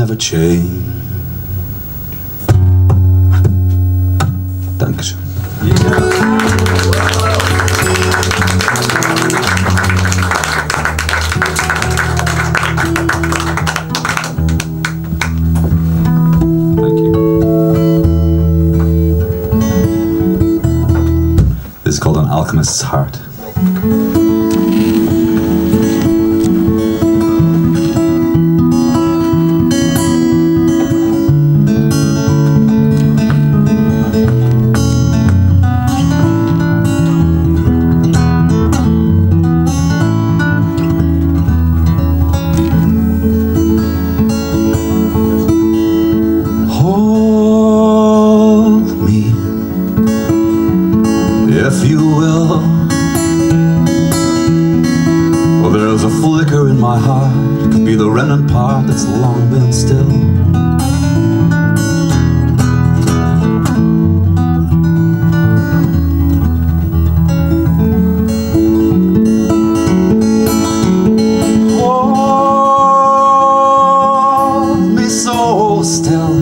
never change. Dankeschön. Thank you. This is called An Alchemist's Heart. If you will, well, there's a flicker in my heart. Could be the remnant part that's long been still. Hold me so still.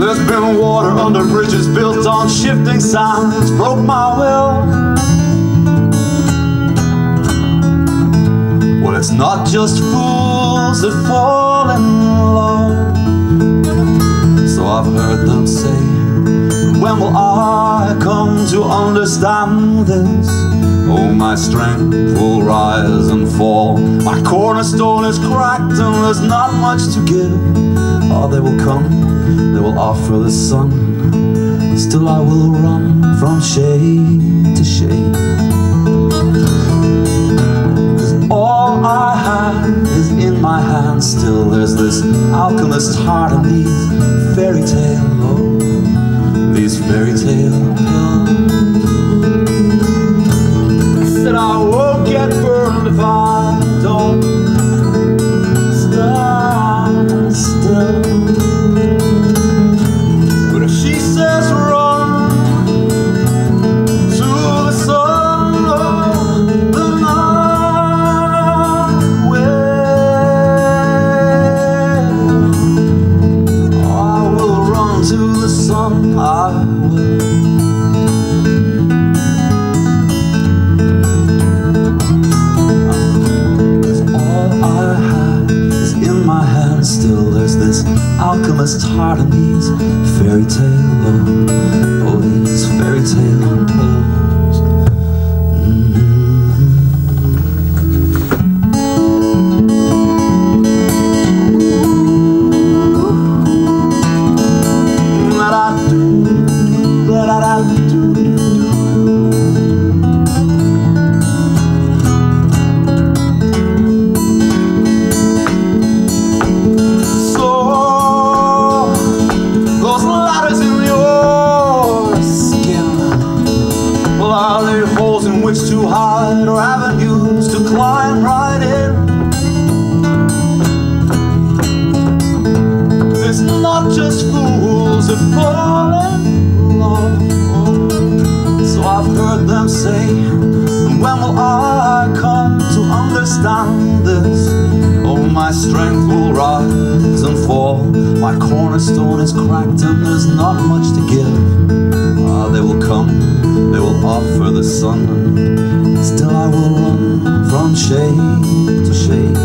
There's been water under bridges built on shifting sands, broke my will. Well, it's not just fools that fall in love, so I've heard them say. When will I come to understand this? Oh, my strength will rise and fall. My cornerstone is cracked and there's not much to give. Oh, they will come, they will offer the sun. Still I will run from shade to shade. 'Cause all I have is in my hand still. There's this alchemist's heart and these fairy tale, oh, these fairy tale pills. Said I won't get burned if I don't stand still. Alchemist's heart and these fairy tale, oh, these fairy tale pills. To hide or avenues to climb right in. It's not just fools that fall in love, so I've heard them say. When will I come to understand this? Oh, my strength will rise and fall. My cornerstone is cracked and there's not much to give. Ah, they will come, they will offer the sun. Still I will run from shade to shade.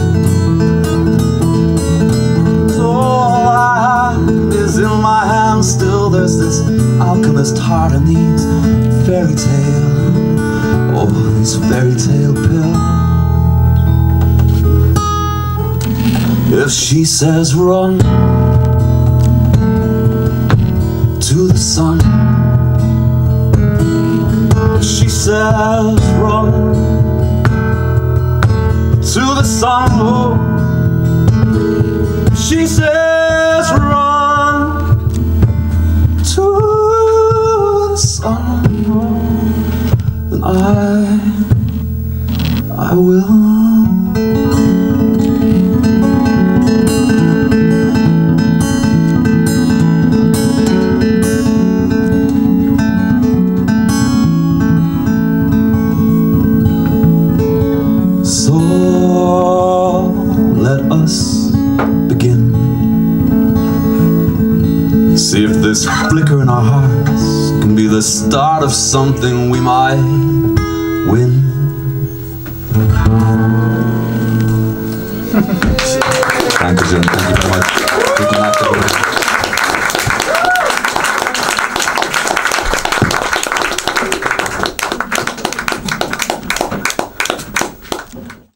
All I have is in my hand still. There's this alchemist's heart and these fairy tale, oh, these fairy tale pills. If she says run to the sun, she says run to the sun, oh, she says run to the sun, oh, then I will. So begin. See if this flicker in our hearts can be the start of something we might win.